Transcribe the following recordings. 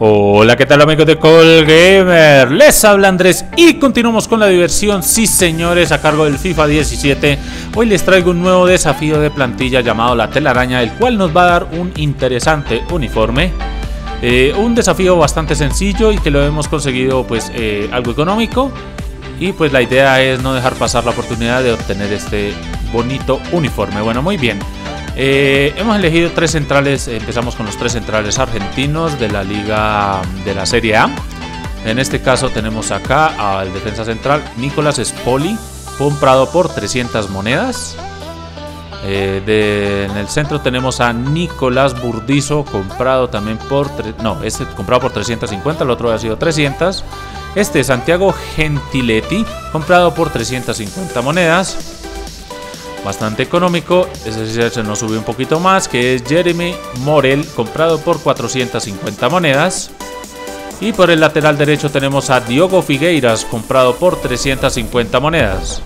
Hola, ¿qué tal amigos de COLGamer? Les habla Andrés y continuamos con la diversión, sí señores, a cargo del FIFA 17. Hoy les traigo un nuevo desafío de plantilla llamado La Telaraña, el cual nos va a dar un interesante uniforme. Un desafío bastante sencillo y que lo hemos conseguido pues algo económico. Y pues la idea es no dejar pasar la oportunidad de obtener este bonito uniforme. Bueno, muy bien. Hemos elegido tres centrales, empezamos con los tres centrales argentinos de la liga de la Serie A. En este caso tenemos acá al defensa central Nicolás Spoli, comprado por 300 monedas. En el centro tenemos a Nicolás Burdizo, comprado también por... No, este comprado por 350, el otro ha sido 300. Este es Santiago Gentiletti, comprado por 350 monedas. Bastante económico, ese se nos sube un poquito más, que es Jeremy Morel, comprado por 450 monedas. Y por el lateral derecho tenemos a Diogo Figueiras, comprado por 350 monedas.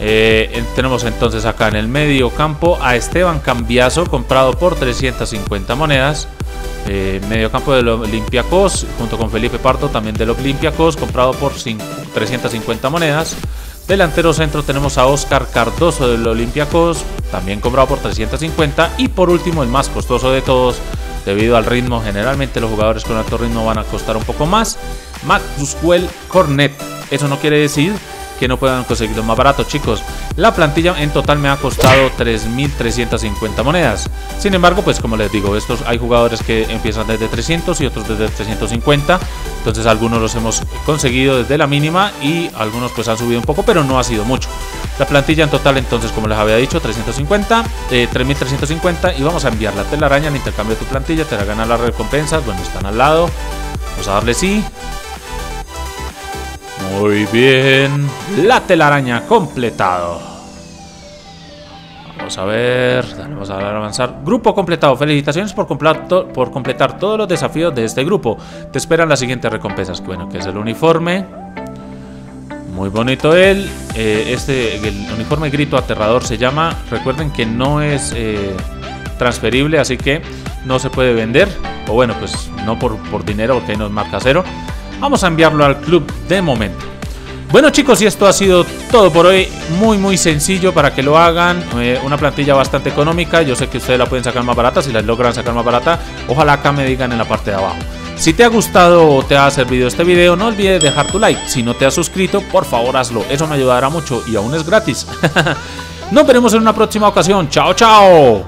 Tenemos entonces acá en el medio campo a Esteban Cambiazo, comprado por 350 monedas. Medio campo del Olympiacos, junto con Felipe Parto, también del Olympiacos, comprado por 350 monedas. Delantero centro tenemos a Oscar Cardoso del Olympiacos, también comprado por 350. Y por último, el más costoso de todos, debido al ritmo, generalmente los jugadores con alto ritmo van a costar un poco más, Maxwel Cornet. Eso no quiere decir que no puedan conseguirlo más barato, chicos. La plantilla en total me ha costado 3.350 monedas. Sin embargo, pues como les digo, estos hay jugadores que empiezan desde 300 y otros desde 350. Entonces algunos los hemos conseguido desde la mínima y algunos pues han subido un poco, pero no ha sido mucho. La plantilla en total entonces, como les había dicho, 3.350, y vamos a enviar la telaraña al intercambio de tu plantilla. Te la ganan las recompensas, bueno, están al lado. Vamos a darle sí. Muy bien, la telaraña completado. Vamos a ver, vamos a avanzar. Grupo completado, felicitaciones por completar todos los desafíos de este grupo. Te esperan las siguientes recompensas. Bueno, que es el uniforme. Muy bonito él. El uniforme grito aterrador se llama. Recuerden que no es transferible, así que no se puede vender. O bueno, pues no por dinero, porque ahí nos marca cero. Vamos a enviarlo al club de momento. Bueno chicos, y esto ha sido todo por hoy. Muy muy sencillo para que lo hagan. Una plantilla bastante económica. Yo sé que ustedes la pueden sacar más barata. Si la logran sacar más barata, ojalá acá me digan en la parte de abajo. Si te ha gustado o te ha servido este video, no olvides dejar tu like. Si no te has suscrito, por favor hazlo. Eso me ayudará mucho y aún es gratis. Nos veremos en una próxima ocasión. Chao, chao.